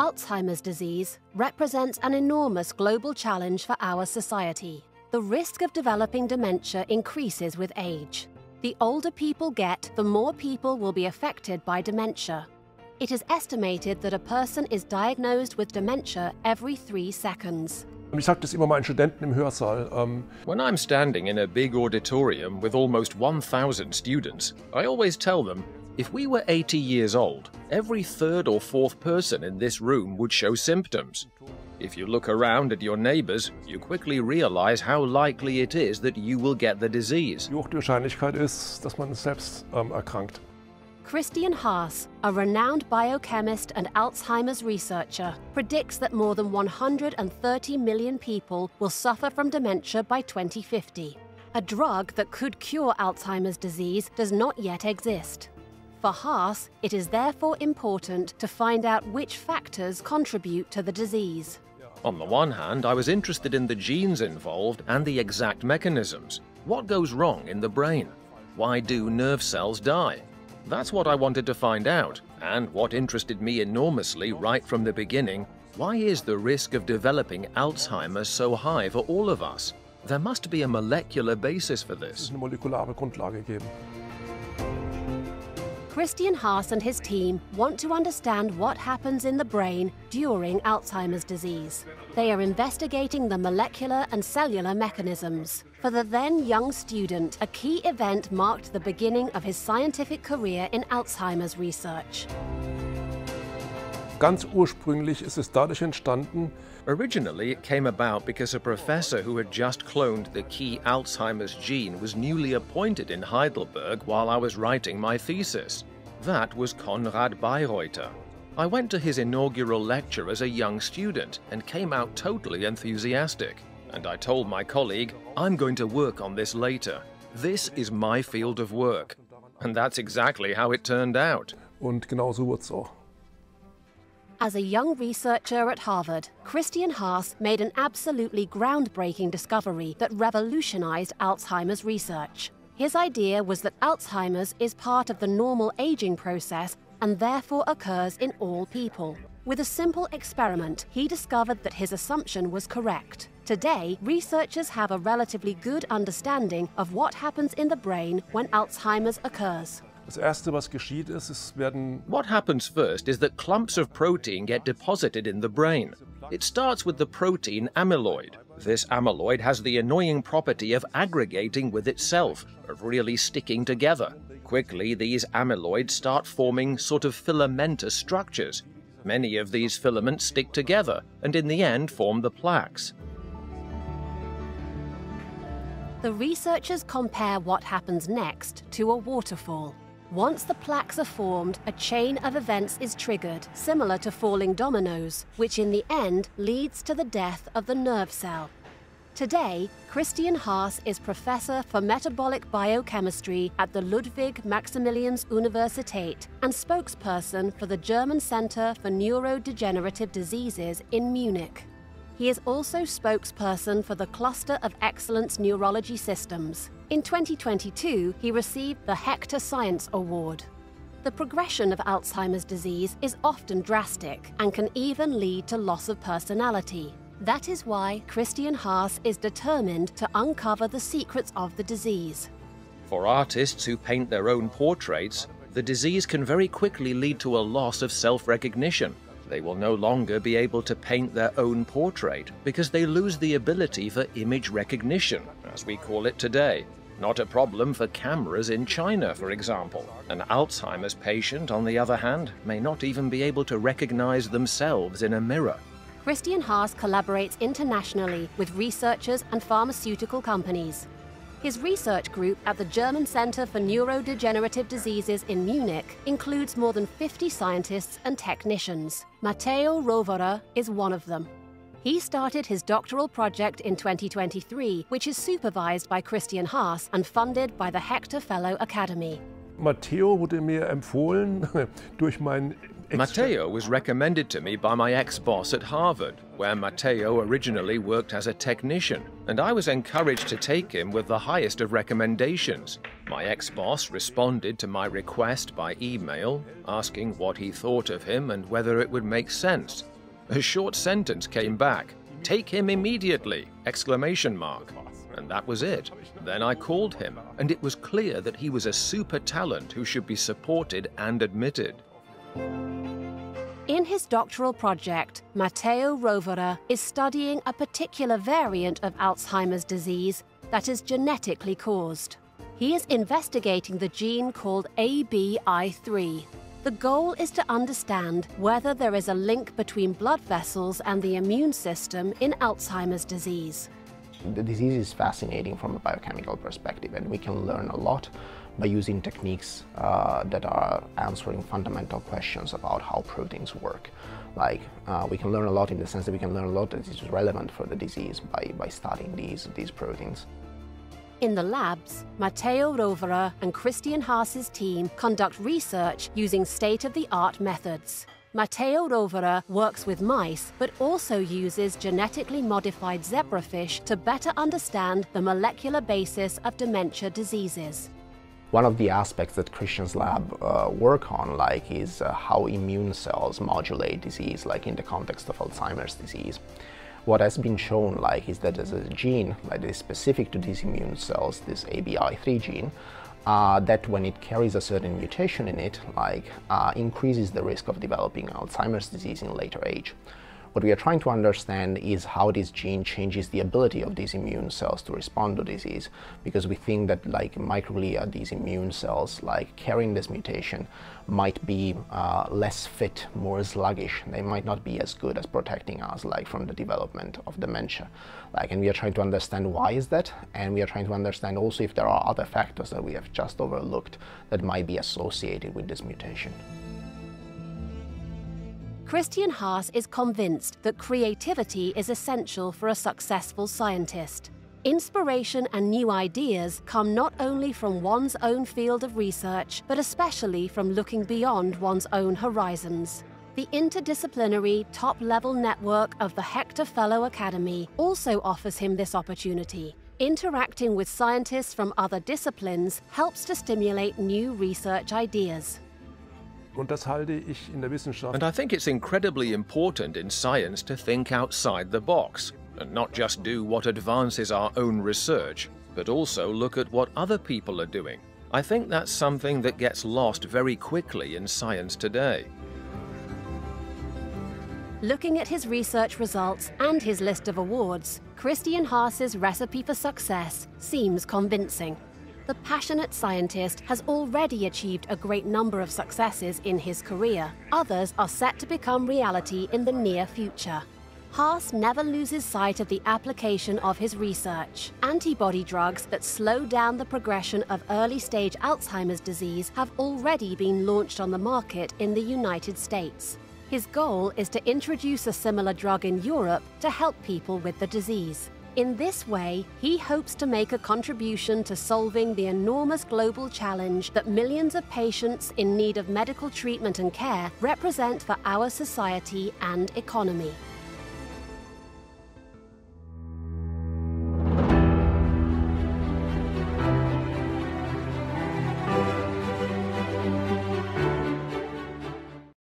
Alzheimer's disease represents an enormous global challenge for our society. The risk of developing dementia increases with age. The older people get, the more people will be affected by dementia. It is estimated that a person is diagnosed with dementia every 3 seconds. Ich sage das immer meinen Studenten im Hörsaal. When I'm standing in a big auditorium with almost 1,000 students, I always tell them, if we were 80 years old, every third or fourth person in this room would show symptoms. If you look around at your neighbors, you quickly realize how likely it is that you will get the disease. Die hohe Wahrscheinlichkeit ist, dass man selbst erkrankt. Christian Haass, a renowned biochemist and Alzheimer's researcher, predicts that more than 130 million people will suffer from dementia by 2050. A drug that could cure Alzheimer's disease does not yet exist. For Haass, it is therefore important to find out which factors contribute to the disease. On the one hand, I was interested in the genes involved and the exact mechanisms. What goes wrong in the brain? Why do nerve cells die? That's what I wanted to find out, and what interested me enormously right from the beginning, why is the risk of developing Alzheimer's so high for all of us? There must be a molecular basis for this. Christian Haass and his team want to understand what happens in the brain during Alzheimer's disease. They are investigating the molecular and cellular mechanisms. For the then young student, a key event marked the beginning of his scientific career in Alzheimer's research. Ganz ursprünglich ist es dadurch entstanden. Originally, it came about because a professor who had just cloned the key Alzheimer's gene was newly appointed in Heidelberg while I was writing my thesis. That was Konrad Bayreuther. I went to his inaugural lecture as a young student and came out totally enthusiastic. And I told my colleague, I'm going to work on this later. This is my field of work. And that's exactly how it turned out. Und genau so wird's auch. As a young researcher at Harvard, Christian Haass made an absolutely groundbreaking discovery that revolutionized Alzheimer's research. His idea was that Alzheimer's is part of the normal aging process and therefore occurs in all people. With a simple experiment, he discovered that his assumption was correct. Today, researchers have a relatively good understanding of what happens in the brain when Alzheimer's occurs. What happens first is that clumps of protein get deposited in the brain. It starts with the protein amyloid. This amyloid has the annoying property of aggregating with itself, of really sticking together. Quickly, these amyloids start forming sort of filamentous structures. Many of these filaments stick together and in the end form the plaques. The researchers compare what happens next to a waterfall. Once the plaques are formed, a chain of events is triggered, similar to falling dominoes, which in the end leads to the death of the nerve cell. Today, Christian Haass is professor for metabolic biochemistry at the Ludwig-Maximilians-Universität and spokesperson for the German Center for Neurodegenerative Diseases in Munich. He is also spokesperson for the Cluster of Excellence Neurology Systems. In 2022, he received the Hector Science Award. The progression of Alzheimer's disease is often drastic and can even lead to loss of personality. That is why Christian Haass is determined to uncover the secrets of the disease. For artists who paint their own portraits, the disease can very quickly lead to a loss of self-recognition. They will no longer be able to paint their own portrait because they lose the ability for image recognition, as we call it today. Not a problem for cameras in China, for example. An Alzheimer's patient, on the other hand, may not even be able to recognize themselves in a mirror. Christian Haass collaborates internationally with researchers and pharmaceutical companies. His research group at the German Center for Neurodegenerative Diseases in Munich includes more than 50 scientists and technicians. Matteo Rovere is one of them. He started his doctoral project in 2023, which is supervised by Christian Haass and funded by the Hector Fellow Academy. Matteo wurde mir empfohlen durch meinen Matteo was recommended to me by my ex-boss at Harvard, where Matteo originally worked as a technician, and I was encouraged to take him with the highest of recommendations. My ex-boss responded to my request by email, asking what he thought of him and whether it would make sense. A short sentence came back, "Take him immediately!" And that was it. Then I called him, and it was clear that he was a super talent who should be supported and admitted. In his doctoral project, Matteo Rovere is studying a particular variant of Alzheimer's disease that is genetically caused. He is investigating the gene called ABI3. The goal is to understand whether there is a link between blood vessels and the immune system in Alzheimer's disease. The disease is fascinating from a biochemical perspective, and we can learn a lot by using techniques that are answering fundamental questions about how proteins work. Like, we can learn a lot in the sense that we can learn a lot that is relevant for the disease by studying these proteins. In the labs, Matteo Rovere and Christian Haass's team conduct research using state-of-the-art methods. Matteo Rovere works with mice, but also uses genetically modified zebrafish to better understand the molecular basis of dementia diseases. One of the aspects that Christian's lab work on, is how immune cells modulate disease, in the context of Alzheimer's disease. What has been shown is that there's a gene that is specific to these immune cells, this ABI3 gene, that when it carries a certain mutation in it, increases the risk of developing Alzheimer's disease in later age. What we are trying to understand is how this gene changes the ability of these immune cells to respond to disease, because we think that microglia, these immune cells carrying this mutation, might be less fit, more sluggish. They might not be as good as protecting us from the development of dementia. And we are trying to understand why is that, and we are trying to understand also if there are other factors that we have just overlooked that might be associated with this mutation. Christian Haass is convinced that creativity is essential for a successful scientist. Inspiration and new ideas come not only from one's own field of research, but especially from looking beyond one's own horizons. The interdisciplinary, top-level network of the Hector Fellow Academy also offers him this opportunity. Interacting with scientists from other disciplines helps to stimulate new research ideas. And I think it's incredibly important in science to think outside the box, and not just do what advances our own research, but also look at what other people are doing. I think that's something that gets lost very quickly in science today. Looking at his research results and his list of awards, Christian Haass's recipe for success seems convincing. The passionate scientist has already achieved a great number of successes in his career. Others are set to become reality in the near future. Haass never loses sight of the application of his research. Antibody drugs that slow down the progression of early-stage Alzheimer's disease have already been launched on the market in the United States. His goal is to introduce a similar drug in Europe to help people with the disease. In this way, he hopes to make a contribution to solving the enormous global challenge that millions of patients in need of medical treatment and care represent for our society and economy.